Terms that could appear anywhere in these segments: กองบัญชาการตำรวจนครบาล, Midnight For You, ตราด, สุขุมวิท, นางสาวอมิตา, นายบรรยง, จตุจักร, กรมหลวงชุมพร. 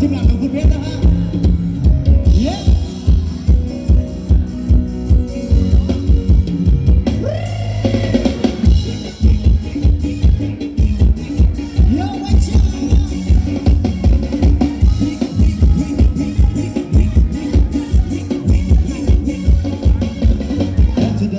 ทีมหลักของคุณเบสนะฮะทำให้ใ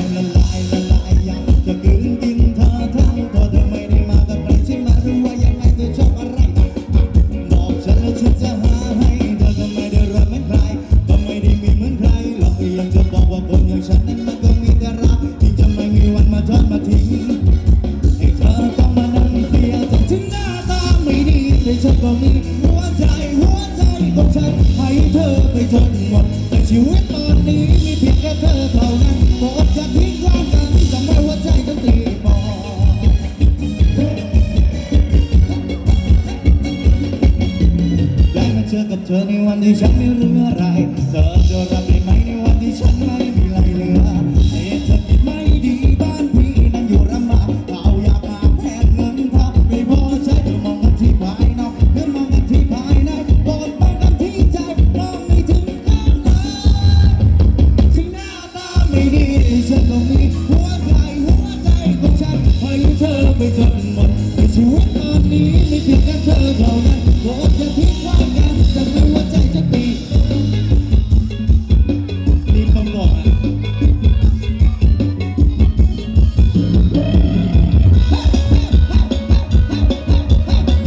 ันละลายละลายอยากจะกลืนกินเธอทั้งตัวเธอไม่ได้มากับใครใช่ไหมหรือว่ายังไงเธอชอบอะไรบอกฉันแล้วฉันจะหาให้เธอก็ไม่ได้รวยเหมือนใครก็ไม่ได้มีเหมือนใครหรอกอยากจะบอกว่าคนอย่างฉันนั้นมันก็มีแต่รักที่จะไม่มีวันมาทอดมาทิ้งให้เธอต้องมานั่งเสียใจถึงหน้าตาไม่ดีแต่ฉันก็มีหัวใจของฉันให้เธอไปจนหมดแต่ชีวิตตอนนี้มีเพียงแค่เธอเท่านั้นบอกจะทิ้งร่างกันทำไมหัวใจฉันตีบอดได้มาเจอกับเธอในวันที่ฉันไม่รู้อะไรเธอจะรับได้ไหมในวันที่ฉันไม่มีอะไรเหลือเอ๊ะเธอคิดไม่ดีบ้านพี่นั้นอยู่ลำบากเอาอยากมาแทนเงินทำไม่พอใช้เธอมองกันที่ภายนอกเธอมองกันที่ภายในบอกไปกันที่ใจมองไม่ถึงไปจนหมดในชีวิตตอนนี้ไม่เพียงแค่เธอเท่านั้นบอกจะทิ้งร่างกันทำไมหัวใจจะตีนี่คำบอกเธอ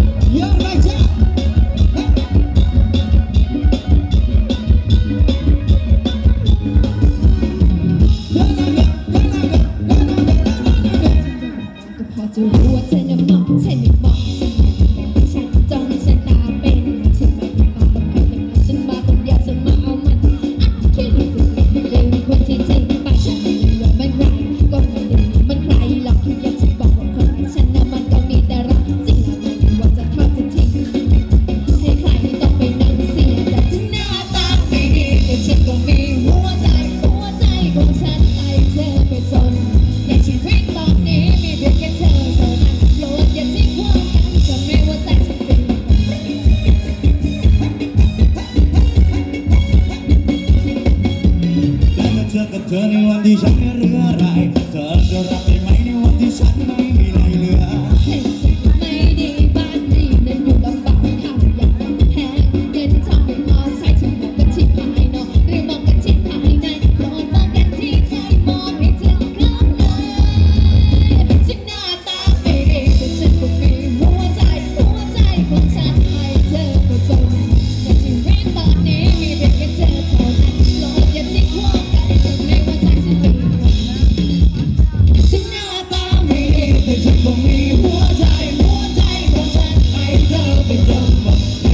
ในวันที่ฉันไม่เหลืออะไรเธอจะรับได้ไหมในวันที่ฉันไม่มีอะไรเหลือไม่ดีบ้านนี้นั้นอยู่ลำบากข้าวอยากแพงเงินทองไม่พอใช้ฉันมองกันที่ภายนอกหรือมองกันที่ภายในโปรดมองกันที่ใจมองให้เธอเข้าเลยฉันหน้าตาไม่ดีแต่ฉันก็มีหัวใจของฉันให้เธอประจบแต่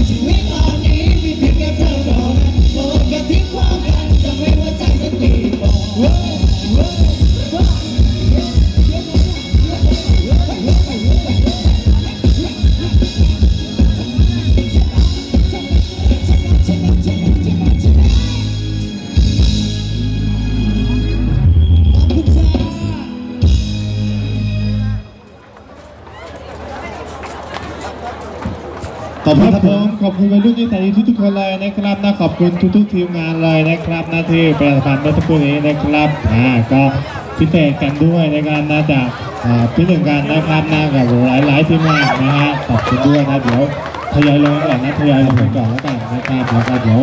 ชีวิตตอนนี้มีเพียงแค่เธอเท่านั้นโปรดอย่าทิ้งหัวขอบคุณครับผมขอบคุณวัยรุ่นที่แต่งทุกคนเลยนะครับนะขอบคุณทุกทีมงานเลยนะครับนะที่ประชาสัมพันธ์เมื่อสักครู่นี้นะครับก็พิเศษกันด้วยในการนะจากพี่หนึ่งกันนะครับนะกับหลายทีมงานนะฮะขอบคุณด้วยนะเดี๋ยวทยอยลงก่อนนะทยอยลงก่อนแล้วกันนะครับแล้วก็เดี๋ยว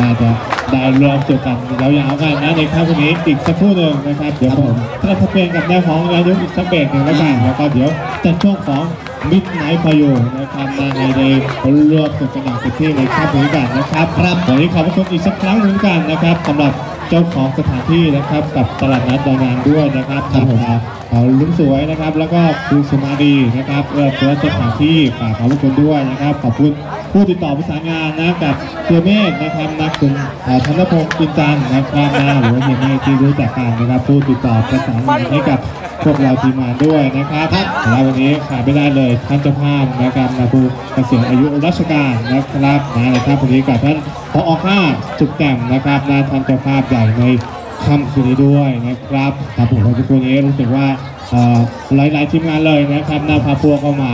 น่าจะได้รวมตัวกันยาวๆกันนะในค่ำคืนนี้อีกสักครู่หนึ่งนะครับเดี๋ยวผมจะพักเบรกกับแนวของย้อนยุคอีกสักเบรกหนึ่งแล้วกันแล้วก็เดี๋ยวจัดช่วงของมิดไนท์พายุนะครับมาในเดย์รวมตัวกันอย่างเต็มที่ในค่ำคืนกันนะครับครับวันนี้ขอบคุณอีกสักครั้งหนึ่งกันนะครับสำหรับเจ้าของสถานที่นะครับกับตลาดนัดดอนนางด้วยนะครับครับผมลุงสวยนะครับแล้วก็คุณสุมาดีนะครับเปิดสถานที่ฝากขอบคุณด้วยนะครับขอบคุณผู้ติดต่อประสานงานนะกับเพื่อเมฆนะครับนักคุณธนพงศ์กินจันนะครับหรือว่าเพื่อเมฆที่รู้จักกันนะครับผู้ติดต่อประสานงานให้กับพวกเราทีมงานด้วยนะครับและวันนี้ขาดไม่ได้เลยท่านเจ้าภาพนะครับนายผู้เกษียณอายุราชการนะครับนะครับวันนี้กับท่านพอข้าจุกแต้มนะครับท่านเจ้าภาพใหญ่ในค่ำคืนนี้ด้วยนะครับครับผมทุกคนนี้รู้สึกว่า หลายๆทีมงานเลยนะครับนำพาพวกเข้ามา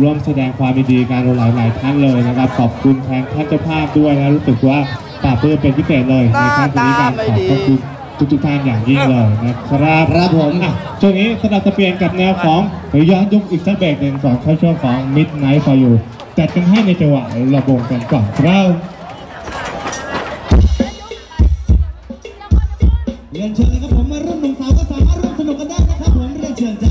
ร่วมแสดงความยินดีกันหลายท่านเลยนะครับขอบคุณแทนท่านเจ้าภาพด้วยนะรู้สึกว่าปราบเพื่อเป็นพิเศษเลยในครั้งนี้การขอบคุณทุกท่านอย่างยิ่งเลยนะครับครับผมช่วงนี้สลับเปลี่ยนกับแนวของย้อนยุคอีกสักเบรกหนึ่งก่อนเข้าช่วงของ Midnight For You จัดกันให้ในจังหวะระบงกันก่อนครับเรียนเชิญนะครับผมมาร่วมหนุ่มสาวก็สามารถร่วมสนุกกันได้นะครับผมเรียนเชิญจ้ะ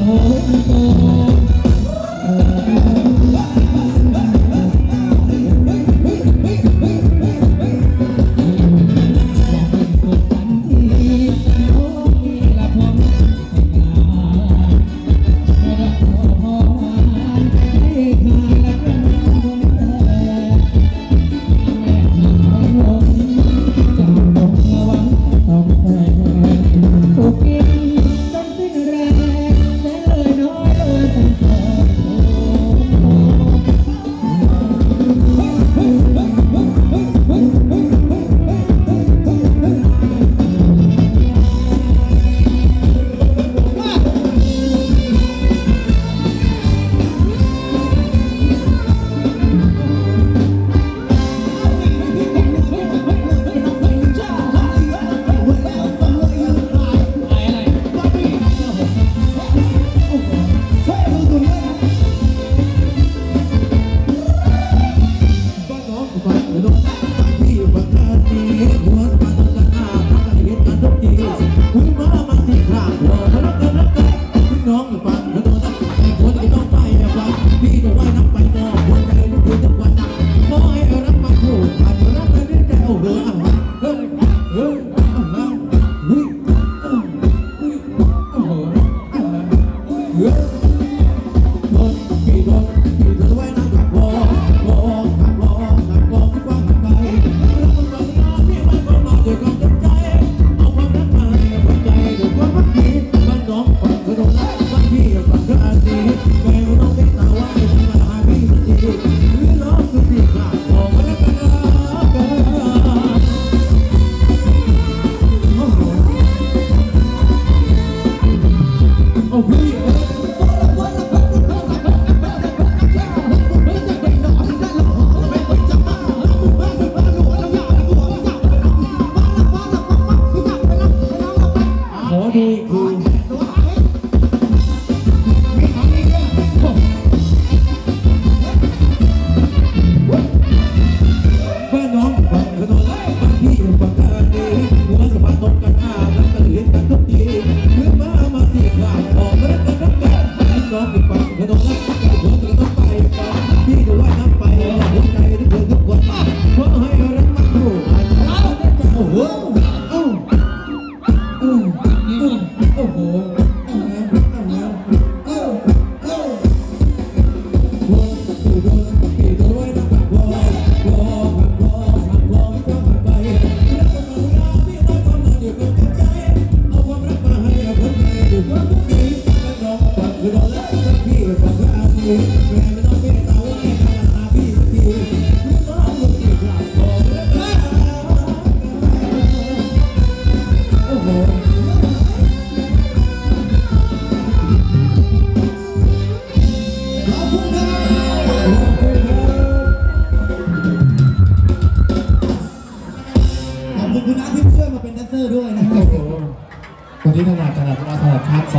ขอบคุณนะที่เชื่อมาเป็นแดนเซอร์ด้วยนะครับวันนี้ถนัดครับ